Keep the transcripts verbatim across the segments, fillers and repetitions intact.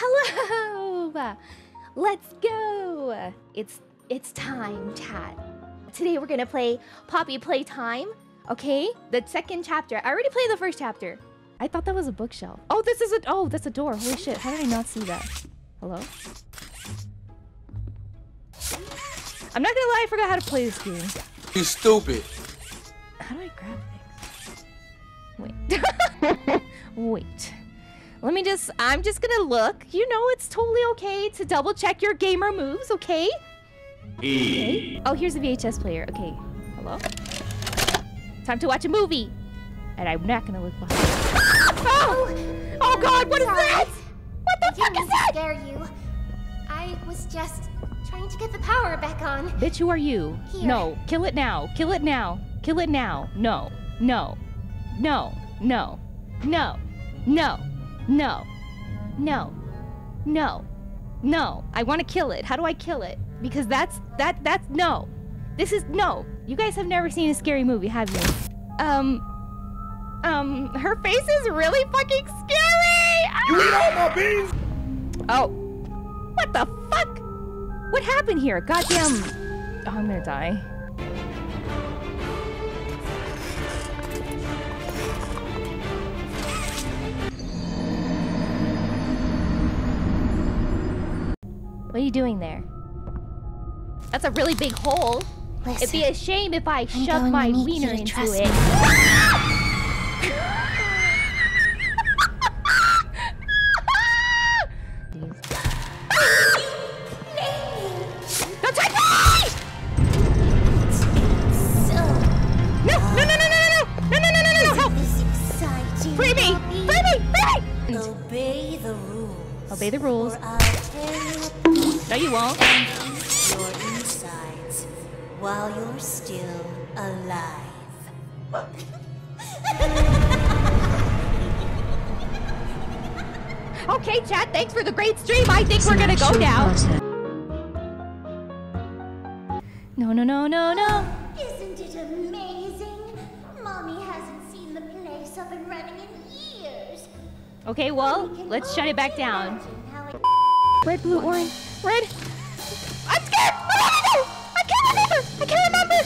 Hello! Let's go! It's it's time, chat. Today we're gonna play Poppy Playtime, okay? The second chapter. I already played the first chapter. I thought that was a bookshelf. Oh, this is a... Oh, that's a door. Holy shit. How did I not see that? Hello? I'm not gonna lie, I forgot how to play this game. You stupid. How do I grab things? Wait. Wait. Let me just... I'm just gonna look. You know, it's totally okay to double check your gamer moves, okay? E. Okay. Oh, here's a V H S player. Okay. Hello? Time to watch a movie. And I'm not gonna look behind. Oh! Oh god, what is that? What the fuck is that? I didn't mean to scare you. I was just trying to get the power back on. Bitch, who are you? Here. No, kill it now. Kill it now. Kill it now. No. No. No. No. No. No. No. No. No. No. I want to kill it. How do I kill it? Because that's that that's no. This is no. You guys have never seen a scary movie, have you? Um Um, her face is really fucking scary! You eat all my beans! Oh. What the fuck? What happened here? Goddamn... Oh, I'm gonna die. What are you doing there? That's a really big hole. Listen, it'd be a shame if I shoved my wiener into it. Obey the rules. No, you won't. Your insides while you're still alive. Okay, chat. Thanks for the great stream. I think we're gonna go now. No, no, no, no, no. Isn't it amazing? Mommy hasn't seen the place up and running in years. Okay, well, let's shut it back down. Red, blue, orange, red. I'm scared! I can't remember! I can't remember!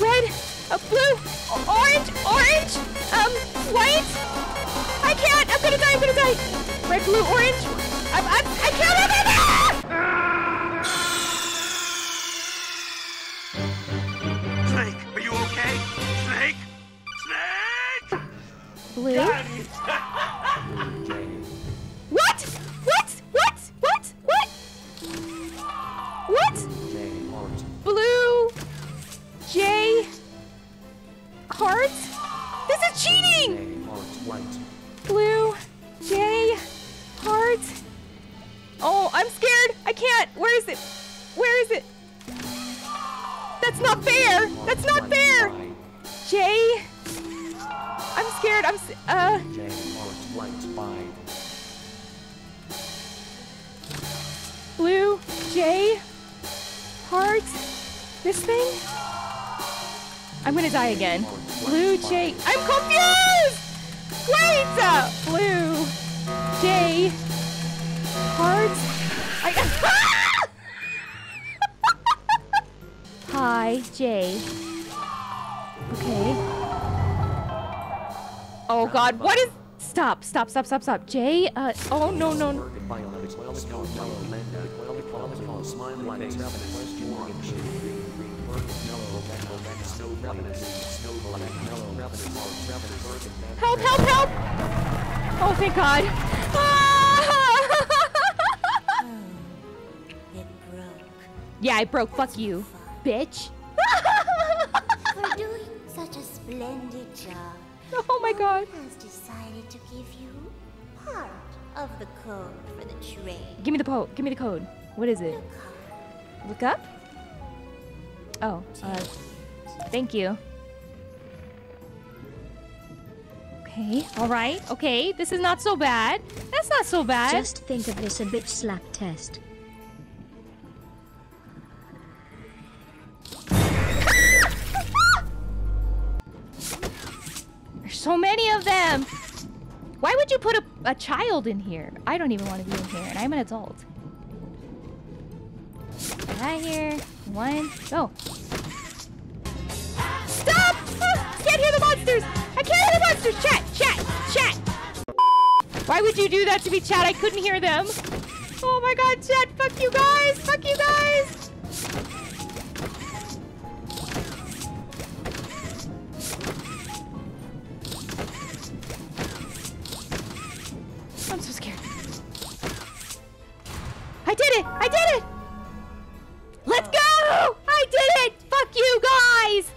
Red, uh, blue, orange, orange, um, white. I can't! I'm gonna die, I'm gonna die! Red, blue, orange. I'm, I'm, I can't remember! Snake, are you okay? Snake? Snake! Blue? What? What? What? What? What? What? Blue J heart? This is cheating! Blue J heart. Oh, I'm scared. I can't. Where is it? Where is it? That's not fair. That's not fair. J. I'm scared. I'm uh. Blue J heart. This thing. I'm gonna die again. Blue J. I'm confused. Wait. Uh, blue J heart. I... Hi J. Okay. Oh god, what is... Stop, stop, stop, stop, stop. Jay, uh... Oh, no, no, no. Help, help, help! Oh, thank god. Ah! It broke. Yeah, I broke. Fuck you, bitch. For doing such a splendid job. Oh my god. Has decided to give you part of the code for the train. Give me the code. Give me the code. What is it? Look up? Oh, uh, thank you. Okay, alright, okay, this is not so bad. That's not so bad. Just think of this a bitch slap test. So many of them. Why would you put a, a child in here? I don't even want to be in here, and I'm an adult. Get out of here. One, go. Stop! Oh, I can't hear the monsters! I can't hear the monsters! Chat! Chat! Chat! Why would you do that to me, chat? I couldn't hear them. Oh my god, chat! Fuck you guys! Fuck you guys! I'm so scared. I did it! I did it! Let's go! I did it! Fuck you guys!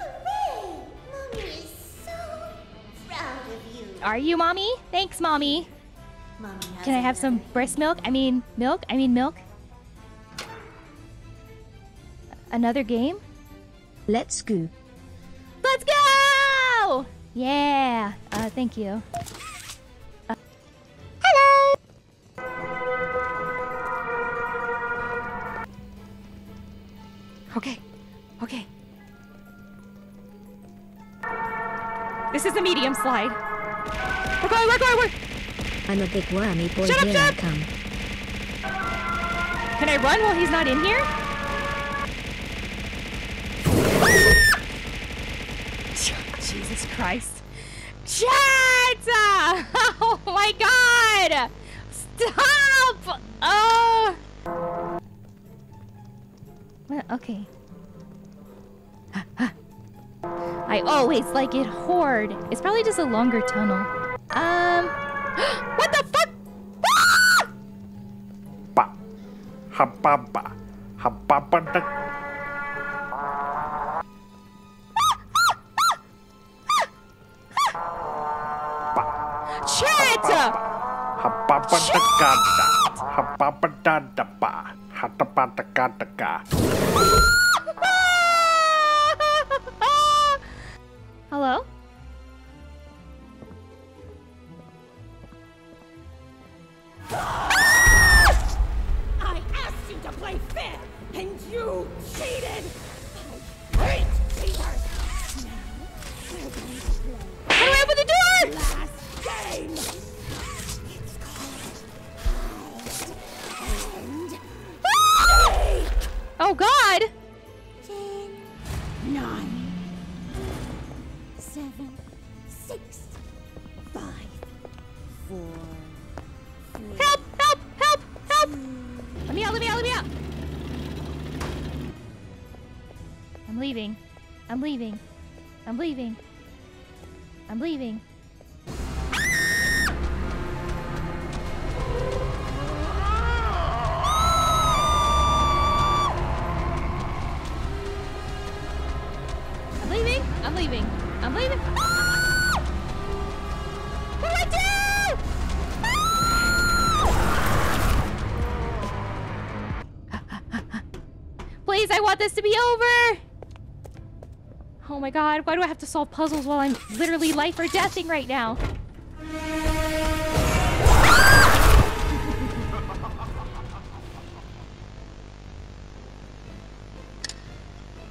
Hooray! Mommy is so proud of you. Are you, Mommy? Thanks, Mommy. Mommy, can I have some breast milk? I mean, milk? I mean, milk? Another game? Let's go. Let's go! Yeah! Uh, thank you. Uh, hello! Okay. Okay. This is the medium slide. We're going, we're going, we're... I'm a big wormy boy. Shut up, here shut up. I come. Can I run while he's not in here? Jesus Christ. Chat! Oh my god! Stop! Oh! Well, okay. I always like it hard. It's probably just a longer tunnel. Um... What the fuck? Ba, ha ba ba, ha ba ba da. Chat! Ha ba ba da ga da, ha ba ba da da ba, ha da ba da ga da ga. Hello? Oh God! Ten, nine, seven, six, five, four, three, help! Help! Help! Help! Let me out! Let me out! Let me out! I'm leaving. I'm leaving. I'm leaving. I'm leaving. I'm leaving. I'm leaving. Ah! What do I do? Ah! Please, I want this to be over. Oh my god, why do I have to solve puzzles while I'm literally life or deathing right now?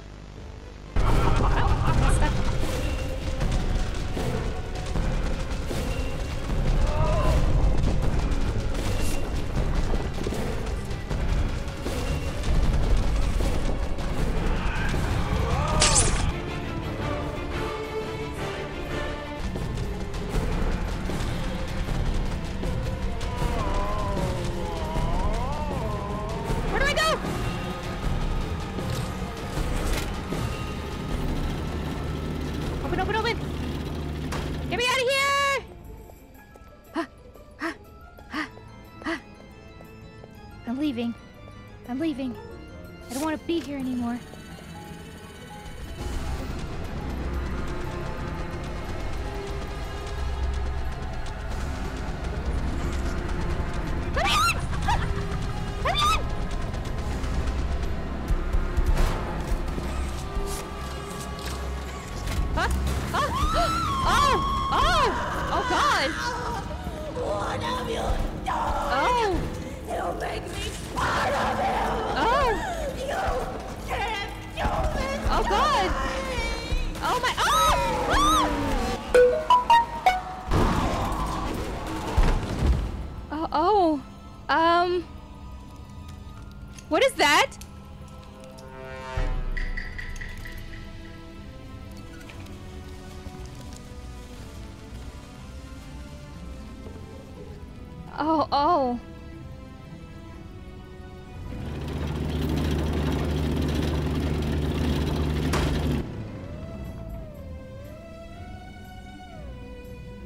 Open, open, open! Get me out of here! Ah, ah, ah, ah. I'm leaving. I'm leaving. I don't want to be here anymore. Let me in! Let me in! Huh? Oh! Oh! Oh! Oh God! What have you done? Oh! You make me part of you! Oh! You can't do this! Oh God! Oh my! Oh! Oh! Um. What is that? Oh, oh.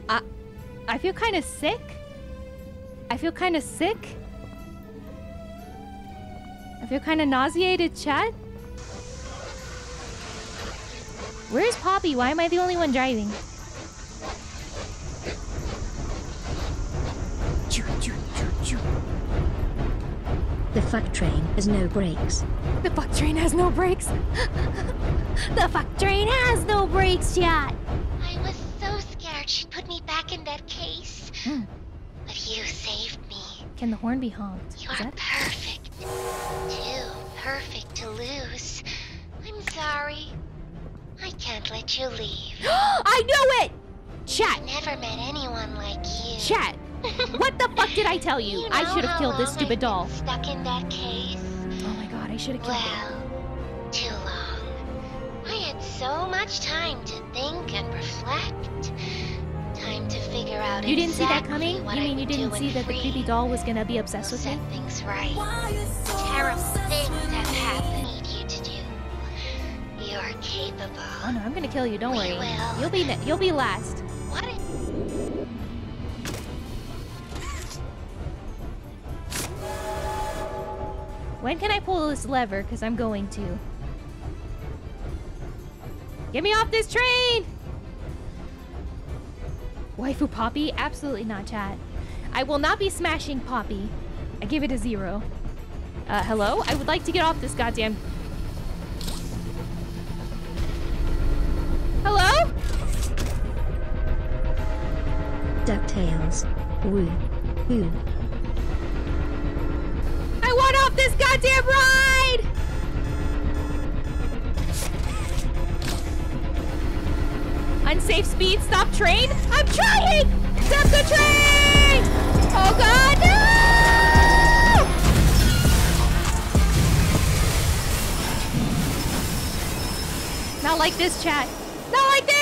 I, I feel kind of sick. I feel kind of sick. I feel kind of nauseated, chat. Where's Poppy? Why am I the only one driving? The fuck train has no brakes. The fuck train has no brakes. The fuck train has no brakes yet. I was so scared she put me back in that case. Hmm. But you saved me. Can the horn be honked? You Is are that... perfect. Too perfect to lose. I'm sorry. I can't let you leave. I knew it! Chat. I've never met anyone like you. Chat. What the fuck did I tell you? you know I should have killed this stupid I've doll. Been stuck in that case. Oh my god, I should have killed it. Well, too long. I had so much time to think and reflect. Time to figure out exactly what I would do. You didn't see that coming? You mean you didn't see that the creepy doll was gonna be obsessed with me? Set things right. Terrible things have happened. Need you to do. You're capable. Oh no, I'm gonna kill you. Don't we worry. Will. You'll be you'll be last. What? When can I pull this lever? Because I'm going to. Get me off this train! Waifu Poppy? Absolutely not, chat. I will not be smashing Poppy. I give it a zero. Uh, hello? I would like to get off this goddamn... Hello? DuckTales. Woo. Woo. I want off this goddamn ride! Unsafe speed, stop train? I'm trying! Stop the train! Oh god, no! Not like this, chat. Not like this!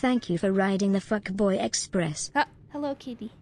Thank you for riding the Fuckboy Express. Uh, hello, kitty.